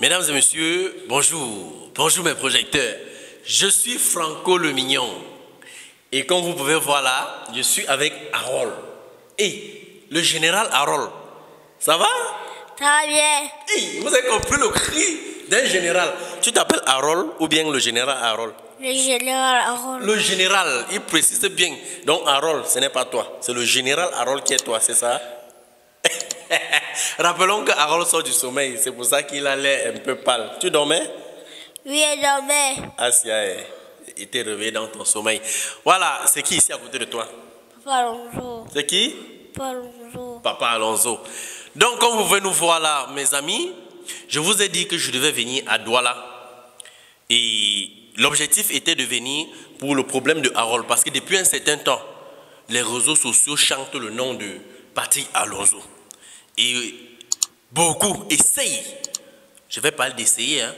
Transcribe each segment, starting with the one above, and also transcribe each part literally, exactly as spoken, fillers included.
Mesdames et messieurs, bonjour. Bonjour mes projecteurs. Je suis Franco Le Mignon. Et comme vous pouvez voir là, je suis avec Harold. Et le général Harold. Ça va? Très bien. Et vous avez compris le cri d'un général. Tu t'appelles Harold ou bien le général Harold? Le général Harold. Le général, il précise bien. Donc Harold, ce n'est pas toi. C'est le général Harold qui est toi, c'est ça? Rappelons que Harold sort du sommeil, c'est pour ça qu'il allait un peu pâle. Tu dormais? Oui, je dormais. Ah, si, il était réveillé dans ton sommeil. Voilà, c'est qui ici à côté de toi? Papa Alonzo. C'est qui? Papa Alonzo. Papa Alonzo. Donc, comme vous pouvez nous voir là, mes amis, je vous ai dit que je devais venir à Douala. Et l'objectif était de venir pour le problème de Harold. Parce que depuis un certain temps, les réseaux sociaux chantent le nom de Patrick Alonzo. Et beaucoup essayent. Je vais parler d'essayer. Hein.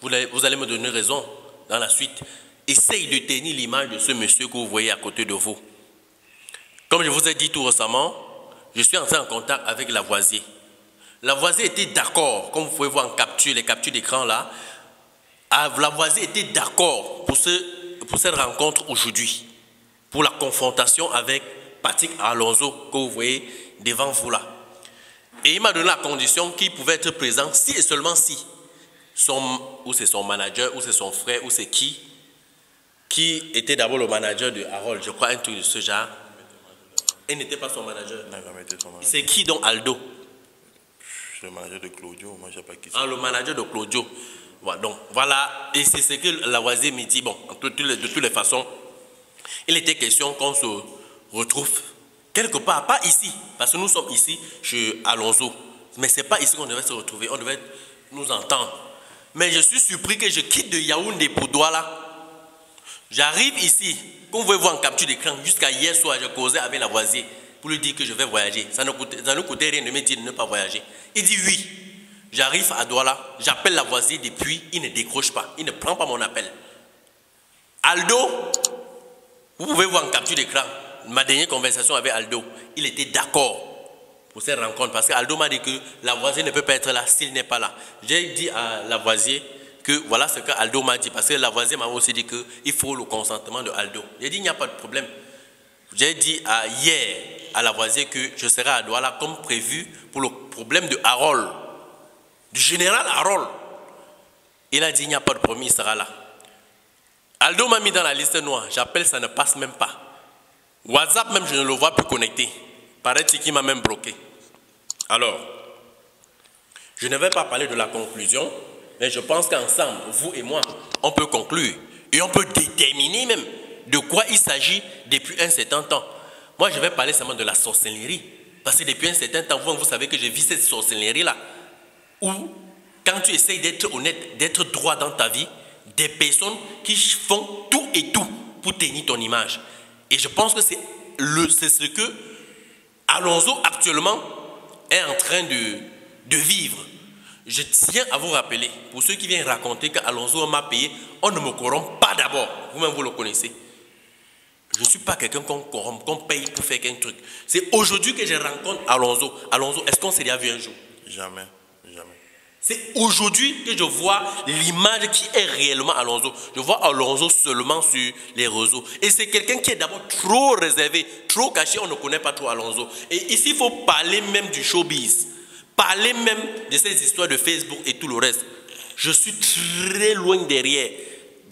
Vous, vous allez me donner raison dans la suite. Essayent de tenir l'image de ce monsieur que vous voyez à côté de vous. Comme je vous ai dit tout récemment, je suis entré en contact avec Lavoisier. Lavoisier était d'accord. Comme vous pouvez voir en capture, les captures d'écran là. Lavoisier était d'accord pour, ce, pour cette rencontre aujourd'hui. Pour la confrontation avec Patrick Alonzo que vous voyez devant vous là. Et il m'a donné la condition qu'il pouvait être présent si et seulement si son, ou c'est son manager, ou c'est son frère, ou c'est qui, qui était d'abord le manager de Harold, je crois un truc de ce genre. Il n'était pas son manager. Non, il n'a été son manager. C'est qui donc Aldo? Le manager de Claudio, moi je ne sais pas qui c'est. Ah, le manager de Claudio. Voilà, donc, voilà. Et c'est ce que Lavoisier me dit. Bon, de toutes les, de toutes les façons, il était question qu'on se retrouve quelque part, pas ici, parce que nous sommes ici chez Alonzo. Mais ce n'est pas ici qu'on devait se retrouver, on devait nous entendre. Mais je suis surpris que je quitte de Yaoundé pour Douala. J'arrive ici, comme vous pouvez voir en capture d'écran, jusqu'à hier soir, j'ai causé avec Lavoisier pour lui dire que je vais voyager. Ça ne coûtait, ça ne coûtait rien de me dire de ne pas voyager. Il dit oui. J'arrive à Douala, j'appelle Lavoisier depuis, il ne décroche pas, il ne prend pas mon appel. Aldo, vous pouvez voir en capture d'écran. Ma dernière conversation avec Aldo, il était d'accord pour cette rencontre parce qu'Aldo m'a dit que Lavoisier ne peut pas être là s'il n'est pas là. J'ai dit à Lavoisier que voilà ce que Aldo m'a dit parce que Lavoisier m'a aussi dit qu'il faut le consentement de Aldo. J'ai dit il n'y a pas de problème. J'ai dit à, hier à Lavoisier que je serai à Douala comme prévu pour le problème de Harold, du général Harold. Il a dit il n'y a pas de problème, il sera là. Aldo m'a mis dans la liste noire, j'appelle, ça ne passe même pas. WhatsApp même, je ne le vois plus connecté. Paraît-il qu'il m'a même bloqué. Alors, je ne vais pas parler de la conclusion, mais je pense qu'ensemble, vous et moi, on peut conclure. Et on peut déterminer même de quoi il s'agit depuis un certain temps. Moi, je vais parler seulement de la sorcellerie. Parce que depuis un certain temps, vous, vous savez que je vis cette sorcellerie-là. Où, quand tu essayes d'être honnête, d'être droit dans ta vie, des personnes qui font tout et tout pour tenir ton image. Et je pense que c'est ce que Alonzo actuellement est en train de, de vivre. Je tiens à vous rappeler, pour ceux qui viennent raconter qu'Alonzo m'a payé, on ne me corrompt pas d'abord. Vous-même, vous le connaissez. Je ne suis pas quelqu'un qu'on corrompt, qu'on paye pour faire un truc. C'est aujourd'hui que je rencontre Alonzo. Alonzo, est-ce qu'on s'est déjà vu un jour? Jamais, jamais. C'est aujourd'hui que je vois l'image qui est réellement Alonzo. Je vois Alonzo seulement sur les réseaux. Et c'est quelqu'un qui est d'abord trop réservé, trop caché, on ne connaît pas trop Alonzo. Et ici, il faut parler même du showbiz. Parler même de ces histoires de Facebook et tout le reste. Je suis très loin derrière,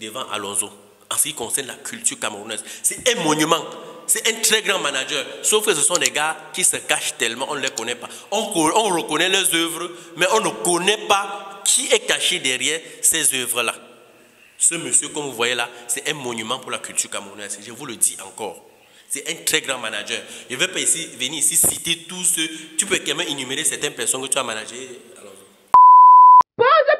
devant Alonzo. En ce qui concerne la culture camerounaise, c'est un monument. C'est un très grand manager, sauf que ce sont des gars qui se cachent tellement, on ne les connaît pas. On, on reconnaît leurs œuvres, mais on ne connaît pas qui est caché derrière ces œuvres-là. Ce monsieur, comme vous voyez là, c'est un monument pour la culture camerounaise, je vous le dis encore. C'est un très grand manager. Je ne vais pas ici, venir ici citer tous ceux, tu peux quand même énumérer certaines personnes que tu as managées.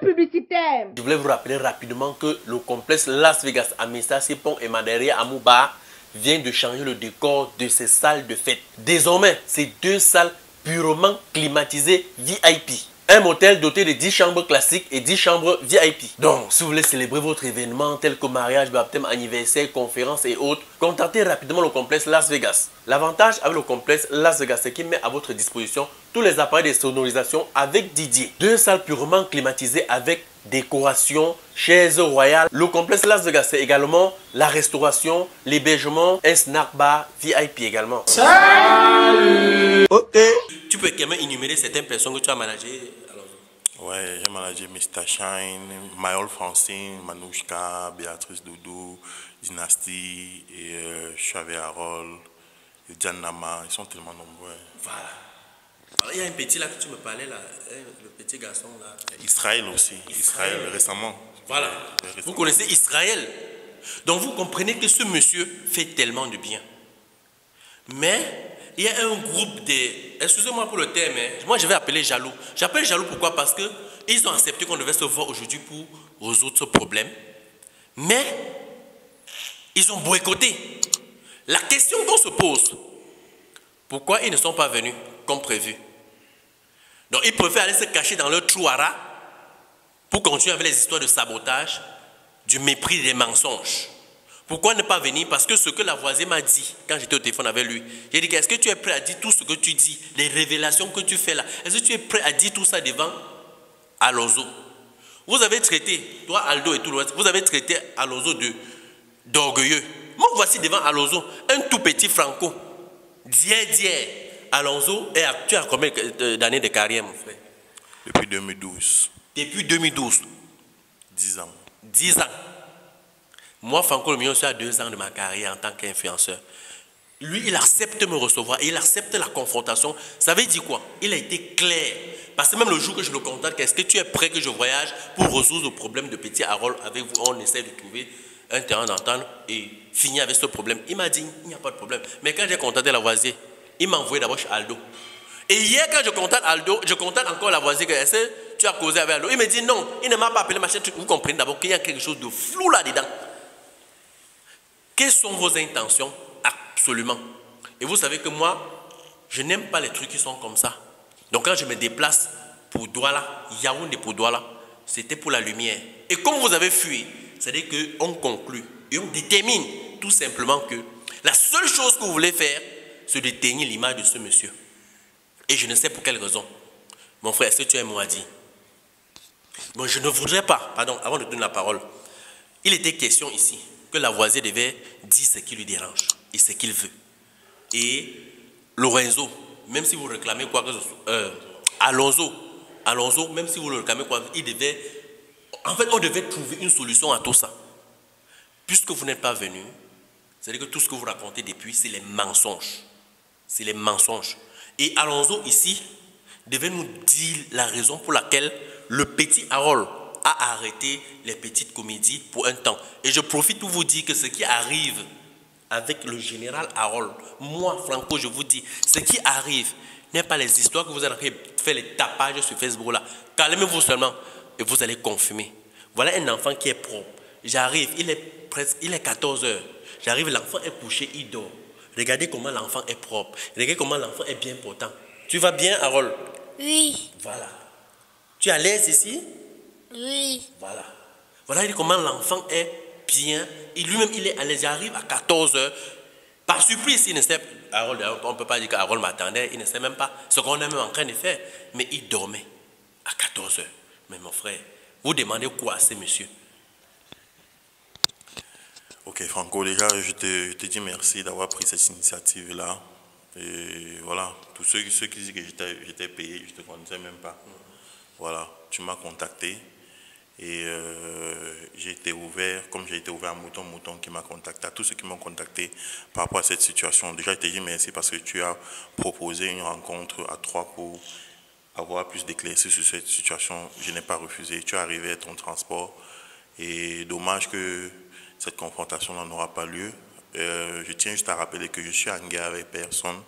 Publicitaire. Je voulais vous rappeler rapidement que le complexe Las Vegas à Mesa, Sipon et Madéria à Mouba vient de changer le décor de ses salles de fête. Désormais, c'est deux salles purement climatisées V I P. Un motel doté de dix chambres classiques et dix chambres V I P. Donc, si vous voulez célébrer votre événement tel que mariage, baptême, anniversaire, conférence et autres, contactez rapidement le complexe Las Vegas. L'avantage avec le complexe Las Vegas, c'est qu'il met à votre disposition tous les appareils de sonorisation avec Didier. Deux salles purement climatisées avec décoration, chaises royales. Le complexe Las Vegas, c'est également la restauration, l'hébergement, un snack bar V I P également. Salut. Ok. Tu peux quand même énumérer certaines personnes que tu as managées. Alors... Ouais, j'ai managé mister Shine, Mayol Francine, Manouchka, Beatrice Doudou, Dynastie, et euh, Chavez Harold, et Jean Nama. Ils sont tellement nombreux. Voilà. Alors, il y a un petit là que tu me parlais, là, le petit garçon là. Israël aussi, Israël, Israël récemment. Voilà, récemment. Vous connaissez Israël. Donc vous comprenez que ce monsieur fait tellement de bien. Mais il y a un groupe de... Excusez-moi pour le terme, moi je vais appeler jaloux. J'appelle jaloux pourquoi? Parce qu'ils ont accepté qu'on devait se voir aujourd'hui pour résoudre ce problème. Mais ils ont boycotté. La question qu'on se pose, pourquoi ils ne sont pas venus comme prévu? Donc ils préfèrent aller se cacher dans leur trou à rats pour continuer avec les histoires de sabotage, du mépris, des mensonges. Pourquoi ne pas venir? Parce que ce que Lavoisier m'a dit quand j'étais au téléphone avec lui, j'ai dit, est-ce que tu es prêt à dire tout ce que tu dis, les révélations que tu fais là? Est-ce que tu es prêt à dire tout ça devant Alonzo? Vous avez traité, toi Aldo et tout le reste, vous avez traité Alonzo d'orgueilleux. Moi voici devant Alonzo, un tout petit Franco, dier-dier. Alonzo, et tu as combien d'années de carrière, mon frère? Depuis deux mille douze. Depuis deux mille douze. dix ans. dix ans. Moi, Franco Le Mignon, je suis à deux ans de ma carrière en tant qu'influenceur. Lui, il accepte me recevoir, il accepte la confrontation. Ça veut dire quoi? Il a été clair. Parce que même le jour que je le contacte, est-ce que tu es prêt que je voyage pour résoudre le problème de petit Harold avec vous? On essaie de trouver un terrain d'entente et finir avec ce problème. Il m'a dit, il n'y a pas de problème. Mais quand j'ai contacté Lavoisier, il m'a envoyé d'abord chez Aldo. Et hier, quand je contacte Aldo, je contacte encore Lavoisier. Est-ce que tu as causé avec Aldo? Il me dit non, il ne m'a pas appelé, machin, truc. Vous comprenez d'abord qu'il y a quelque chose de flou là-dedans. Quelles sont vos intentions? Absolument. Et vous savez que moi, je n'aime pas les trucs qui sont comme ça. Donc quand je me déplace pour Douala, Yaoundé pour Douala, c'était pour la lumière. Et comme vous avez fui, c'est-à-dire qu'on conclut et on détermine tout simplement que la seule chose que vous voulez faire, c'est de tenir l'image de ce monsieur. Et je ne sais pour quelle raison. Mon frère, est-ce que tu as un mot à dire? Bon, je ne voudrais pas, pardon, avant de donner la parole, il était question ici que Lavoisier devait dire ce qui lui dérange et ce qu'il veut. Et Lorenzo, même si vous réclamez quoi que ce soit, euh, Alonzo, Alonzo, même si vous le réclamez quoi, il devait, en fait, on devait trouver une solution à tout ça. Puisque vous n'êtes pas venu, c'est-à-dire que tout ce que vous racontez depuis, c'est les mensonges. C'est les mensonges. Et Alonzo, ici, devait nous dire la raison pour laquelle le petit Harold a arrêté les petites comédies pour un temps. Et je profite pour vous dire que ce qui arrive avec le général Harold, moi, Franco, je vous dis, ce qui arrive n'est pas les histoires que vous allez faire les tapages sur Facebook là. Calmez-vous seulement et vous allez confirmer. Voilà un enfant qui est propre. J'arrive, il est presque, il est quatorze heures. J'arrive, l'enfant est couché, il dort. Regardez comment l'enfant est propre. Regardez comment l'enfant est bien portant. Tu vas bien, Harold? Oui. Voilà. Tu es à l'aise ici? Oui. Voilà. Voilà comment l'enfant est bien. Et lui-même, il est à l'aise. J'arrive à quatorze heures. Par surprise, il ne sait pas. Harold, on ne peut pas dire qu'Harold m'attendait. Il ne sait même pas ce qu'on est même en train de faire. Mais il dormait à quatorze heures. Mais mon frère, vous demandez quoi à ces messieurs? Ok Franco, déjà je te, je te dis merci d'avoir pris cette initiative-là. Et voilà, tous ceux, ceux qui disent que j'étais payé, je ne te connaissais même pas. Voilà, tu m'as contacté et euh, j'ai été ouvert, comme j'ai été ouvert à Mouton, Mouton qui m'a contacté, à tous ceux qui m'ont contacté par rapport à cette situation. Déjà je te dis merci parce que tu as proposé une rencontre à trois pour avoir plus d'éclaircies sur cette situation. Je n'ai pas refusé, tu es arrivé à ton transport et dommage que cette confrontation n'en aura pas lieu. Euh, je tiens juste à rappeler que je suis en guerre avec personne.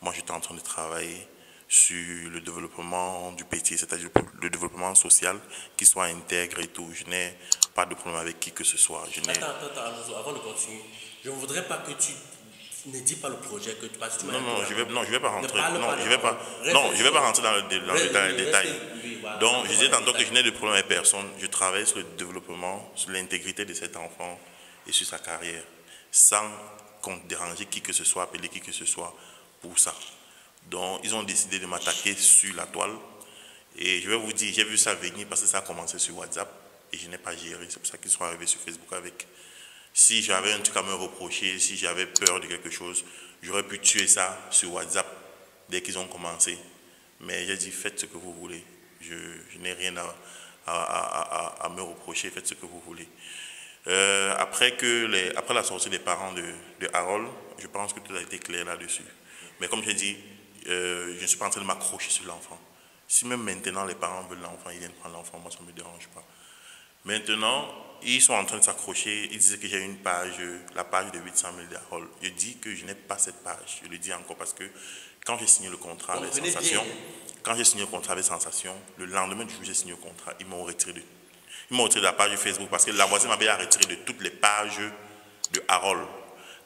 Moi, j'étais en train de travailler sur le développement du petit, c'est-à-dire le développement social qui soit intègre et tout. Je n'ai pas de problème avec qui que ce soit. Je attends, attends, attends, avant de continuer, je ne voudrais pas que tu ne dis pas le projet que tu passes. Non, non, je vais, non, je vais pas rentrer. Non, je vais pas. Non, je vais pas rentrer dans le, dans le, dans le détail. Donc, je disais tantôt que je n'ai de problème avec personne. Je travaille sur le développement, sur l'intégrité de cet enfant et sur sa carrière, sans déranger qui que ce soit, appeler qui que ce soit pour ça. Donc, ils ont décidé de m'attaquer sur la toile. Et je vais vous dire, j'ai vu ça venir parce que ça a commencé sur WhatsApp et je n'ai pas géré. C'est pour ça qu'ils sont arrivés sur Facebook avec. Si j'avais un truc à me reprocher, si j'avais peur de quelque chose, j'aurais pu tuer ça sur WhatsApp dès qu'ils ont commencé. Mais j'ai dit, faites ce que vous voulez. Je, je n'ai rien à, à, à, à, à me reprocher, faites ce que vous voulez. Euh, après, que les, après la sortie des parents de, de Harold, je pense que tout a été clair là-dessus. Mais comme j'ai dit, euh, je ne suis pas en train de m'accrocher sur l'enfant. Si même maintenant les parents veulent l'enfant, ils viennent prendre l'enfant, moi ça ne me dérange pas. Maintenant, ils sont en train de s'accrocher, ils disent que j'ai une page, la page de huit cent mille d'Harold. Je dis que je n'ai pas cette page, je le dis encore parce que quand j'ai signé le contrat avec Sensation, quand j'ai signé le contrat avec Sensation, le lendemain du jour où j'ai signé le contrat, ils m'ont retiré de, ils m'ont retiré de la page de Facebook parce que la voisine m'avait retiré de toutes les pages de Harold.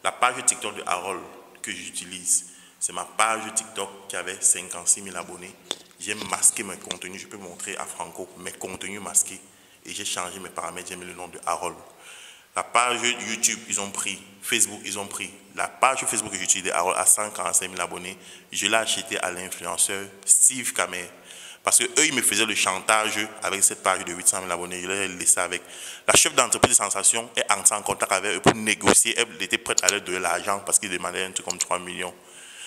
La page TikTok de Harold que j'utilise, c'est ma page TikTok qui avait cinquante-six mille abonnés. J'ai masqué mes contenus, je peux montrer à Franco mes contenus masqués. Et j'ai changé mes paramètres, j'ai mis le nom de Harold. La page YouTube, ils ont pris. Facebook, ils ont pris. La page Facebook que j'utilise de Harold à cent quarante-cinq mille abonnés, je l'ai acheté à l'influenceur Steve Kamer. Parce qu'eux, ils me faisaient le chantage avec cette page de huit cent mille abonnés. Je l'ai laissé avec. La chef d'entreprise Sensation est entrée en contact avec eux pour négocier. Elle était prête à leur donner l'argent parce qu'ils demandaient un truc comme trois millions.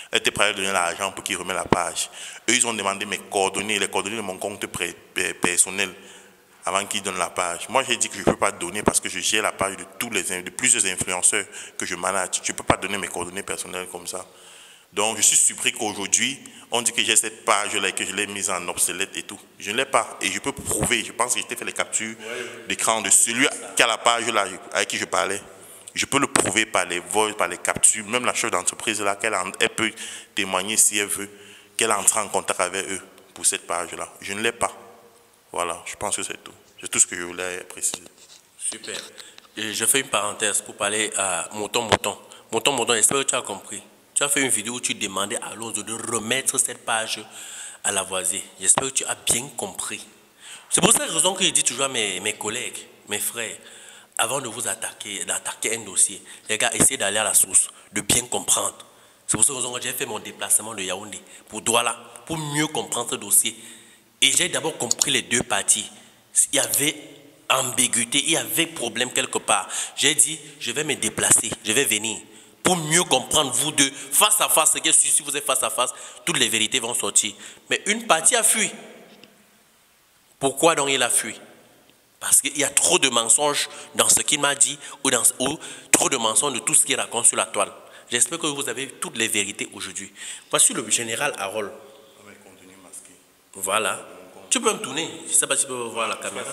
Elle était prête à donner l'argent pour qu'ils remettent la page. Eux, ils ont demandé mes coordonnées, les coordonnées de mon compte personnel avant qu'ils donnent la page. Moi, j'ai dit que je ne peux pas donner parce que je gère la page de, tous les, de plusieurs influenceurs que je manage. Je ne peux pas donner mes coordonnées personnelles comme ça. Donc, je suis surpris qu'aujourd'hui, on dit que j'ai cette page-là et que je l'ai mise en obsolète et tout. Je ne l'ai pas. Et je peux prouver. Je pense que je t'ai fait les captures d'écran de celui qui a la page-là avec qui je parlais. Je peux le prouver par les voix, par les captures, même la chef d'entreprise là, qu'elle elle peut témoigner si elle veut, qu'elle entre en contact avec eux pour cette page-là. Je ne l'ai pas. Voilà, je pense que c'est tout. C'est tout ce que je voulais préciser. Super. Et je fais une parenthèse pour parler à Mouton Mouton. Mouton Mouton, j'espère que tu as compris. Tu as fait une vidéo où tu demandais à Alonzo de remettre cette page à Lavoisier. J'espère que tu as bien compris. C'est pour cette raison que je dis toujours à mes, mes collègues, mes frères, avant de vous attaquer, d'attaquer un dossier, les gars, essayez d'aller à la source, de bien comprendre. C'est pour ça que j'ai fait mon déplacement de Yaoundé pour Douala, pour mieux comprendre ce dossier. Et j'ai d'abord compris les deux parties. Il y avait ambiguïté, il y avait problème quelque part. J'ai dit, je vais me déplacer, je vais venir. Pour mieux comprendre, vous deux, face à face, si vous êtes face à face, toutes les vérités vont sortir. Mais une partie a fui. Pourquoi donc il a fui? Parce qu'il y a trop de mensonges dans ce qu'il m'a dit ou, dans, ou trop de mensonges de tout ce qu'il raconte sur la toile. J'espère que vous avez toutes les vérités aujourd'hui. Voici le général Harold. Avec contenu masqué. Voilà. Tu peux me tourner. Je ne sais pas si tu peux voir la caméra.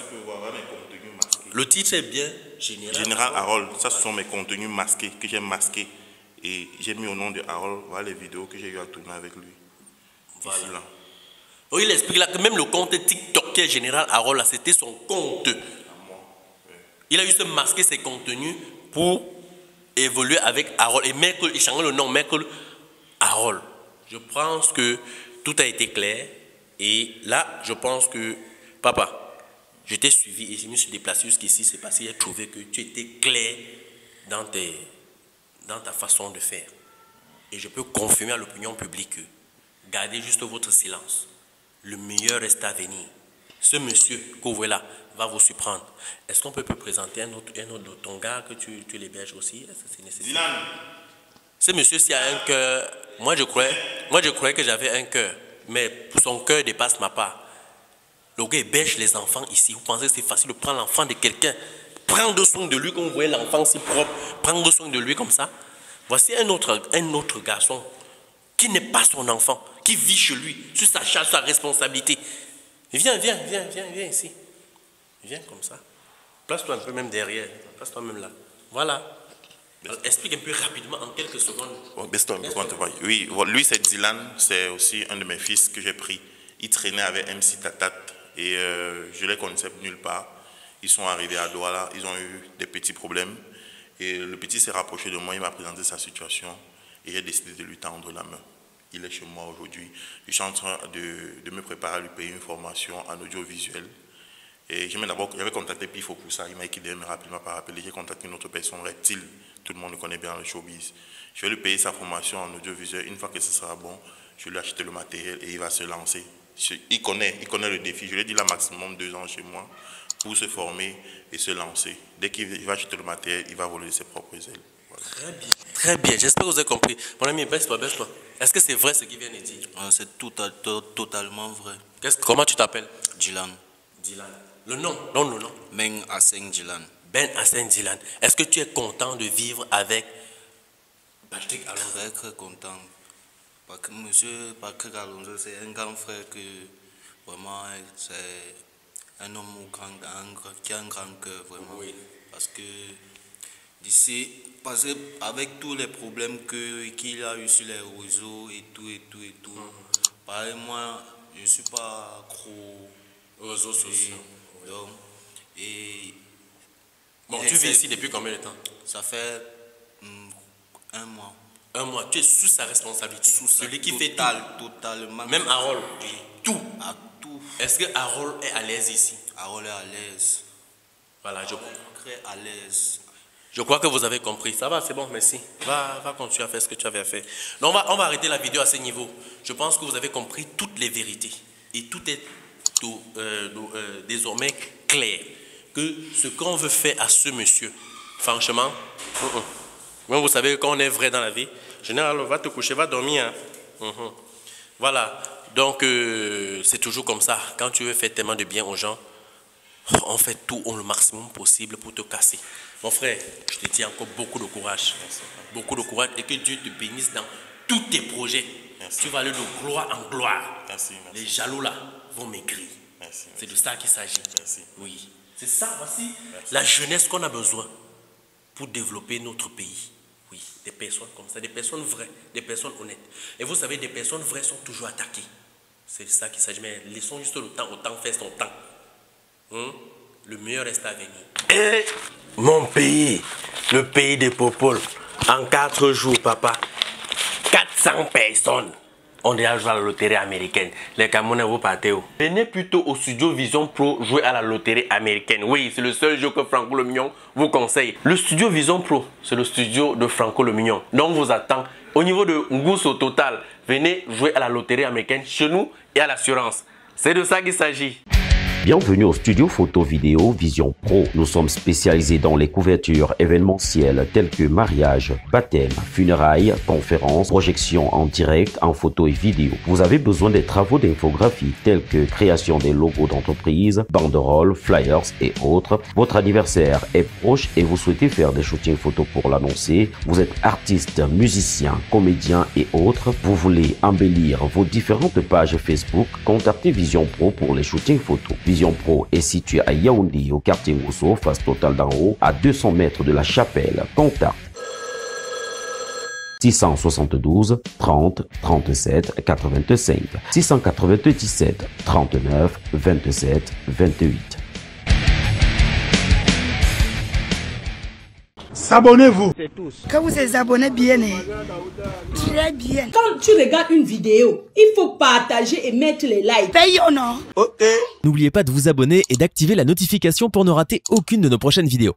Le titre est bien Général, général Harold. Harold. Ça, ce sont mes contenus masqués que j'ai masqués. Et j'ai mis au nom de Harold, voilà les vidéos que j'ai eu à tourner avec lui. Voilà. Ici, là. Oui, il explique là que même le compte TikTok qui est général Harold, c'était son compte. Il a juste masqué ses contenus pour évoluer avec Harold. Et Merkel, il change le nom, Merkel Harold. Je pense que tout a été clair. Et là, je pense que, papa, je t'ai suivi et je me suis déplacé jusqu'ici. C'est parce que j'ai trouvé que tu étais clair dans, tes, dans ta façon de faire. Et je peux confirmer à l'opinion publique que gardez juste votre silence. Le meilleur reste à venir. Ce monsieur que vous voyez là va vous surprendre. Est-ce qu'on peut te présenter un autre, un autre ton gars que tu, tu l'héberges aussi? Est-ce que c'est nécessaire? Dylan. Ce monsieur, s'il a un cœur, moi je croyais, moi je croyais que j'avais un cœur, mais son cœur dépasse ma part. Le gars héberge les enfants ici. Vous pensez que c'est facile de prendre l'enfant de quelqu'un, prendre soin de lui comme vous voyez l'enfant si propre, prendre soin de lui comme ça? Voici un autre, un autre garçon qui n'est pas son enfant, qui vit chez lui, sur sa charge, sa responsabilité. Viens, viens, viens, viens, viens ici. Viens comme ça. Place-toi un peu même derrière. Place-toi même là. Voilà. Alors, explique un peu rapidement, en quelques secondes. Oui, lui c'est Dylan, c'est aussi un de mes fils que j'ai pris. Il traînait avec M C Tatat et euh, je les connaissais nulle part. Ils sont arrivés à Douala, ils ont eu des petits problèmes. Et le petit s'est rapproché de moi, il m'a présenté sa situation et j'ai décidé de lui tendre la main. Il est chez moi aujourd'hui. Je suis en train de, de me préparer à lui payer une formation en audiovisuel. Et j'avais contacté Pifo pour ça. Il m'a équipé, mais rapidement pas rappelé. J'ai contacté une autre personne, Reptile. Tout le monde le connaît bien, le showbiz. Je vais lui payer sa formation en audiovisuel. Une fois que ce sera bon, Je lui ai acheté le matériel et il va se lancer. Je, il, connaît, il connaît le défi. Je lui ai dit là maximum deux ans chez moi pour se former et se lancer. Dès qu'il va acheter le matériel, il va voler ses propres ailes. Voilà. Très bien, très bien. J'espère que vous avez compris. Mon ami, baisse-toi, baisse-toi. Est-ce que c'est vrai ce qu'il vient de dire? Ah, c'est tout, tout, totalement vrai. Qu'est-ce, comment tu t'appelles? Dylan. Dylan. Le nom? Non, le nom. Ben Hassan Djilan. Ben Hassan Djilan. Est-ce que tu es content de vivre avec Patrick Alonzo? Très, très content. Parce que monsieur Patrick Alonzo, c'est un grand frère que vraiment, c'est un homme grand, un, qui a un grand cœur, vraiment. Oui. Parce que d'ici, parce que avec tous les problèmes que, qu'il a eu sur les réseaux et tout, et tout, et tout, mm-hmm. pareil, moi, je ne suis pas accro aux réseaux sociaux. Oui. Donc, et. Bon, et tu vis ici depuis combien de temps? Ça fait mm, un mois. Un mois, tu es sous sa responsabilité. Sous sa celui qui total, fait tout. Totalement. Même Harold. Oui. Tout. À tout. Est-ce que Harold est à l'aise ici? Harold est à l'aise. Voilà, Harold je crois. à l'aise. Je crois que vous avez compris. Ça va, c'est bon, merci. Va, va continuer à faire ce que tu avais à faire. Non, on va, on va arrêter la vidéo à ce niveau. Je pense que vous avez compris toutes les vérités. Et tout est tout, euh, tout, euh, désormais clair. Que ce qu'on veut faire à ce monsieur, franchement, uh-uh. Moi, vous savez qu'on est vrai dans la vie. Général, va te coucher, va dormir. Hein? Mm-hmm. Voilà. Donc, euh, c'est toujours comme ça. Quand tu veux faire tellement de bien aux gens, on fait tout on, le maximum possible pour te casser. Mon frère, je te dis encore beaucoup de courage. Merci. Beaucoup de courage et que Dieu te bénisse dans tous tes projets. Merci. Tu vas aller de gloire en gloire. Merci, merci. Les jaloux là vont maigrir. C'est de ça qu'il s'agit. Oui. C'est ça, voici merci. La jeunesse qu'on a besoin pour développer notre pays. Oui, des personnes comme ça, des personnes vraies, des personnes honnêtes. Et vous savez, des personnes vraies sont toujours attaquées. C'est ça qu'il s'agit. Mais laissons juste le temps, autant faire son temps. Hum? Le meilleur reste à venir. Et mon pays, le pays des Popoles, en quatre jours, papa, quatre cents personnes ont déjà joué à la loterie américaine. Les Camerounais, vous partez où? Venez plutôt au studio Vision Pro jouer à la loterie américaine. Oui, c'est le seul jeu que Franco Le Mignon vous conseille. Le studio Vision Pro, c'est le studio de Franco Le Mignon. Donc, on vous attend au niveau de Ngousso Total. Venez jouer à la loterie américaine chez nous et à l'assurance. C'est de ça qu'il s'agit. Bienvenue au studio photo vidéo Vision Pro. Nous sommes spécialisés dans les couvertures événementielles telles que mariage, baptême, funérailles, conférences, projections en direct, en photo et vidéo. Vous avez besoin des travaux d'infographie tels que création des logos d'entreprise, banderoles, flyers et autres. Votre anniversaire est proche et vous souhaitez faire des shootings photos pour l'annoncer. Vous êtes artiste, musicien, comédien et autres. Vous voulez embellir vos différentes pages Facebook. Contactez Vision Pro pour les shootings photos. Vision Pro est situé à Yaoundé, au quartier Rousseau, face Total d'en haut, à deux cents mètres de la chapelle. Contact six sept deux, trente, trente-sept, quatre-vingt-cinq, six neuf sept, trente-neuf, vingt-sept, vingt-huit. S'abonnez-vous. Quand vous vous abonnez bien, très bien. Quand tu regardes une vidéo, il faut partager et mettre les likes. Paye ou non? Ok. N'oubliez pas de vous abonner et d'activer la notification pour ne rater aucune de nos prochaines vidéos.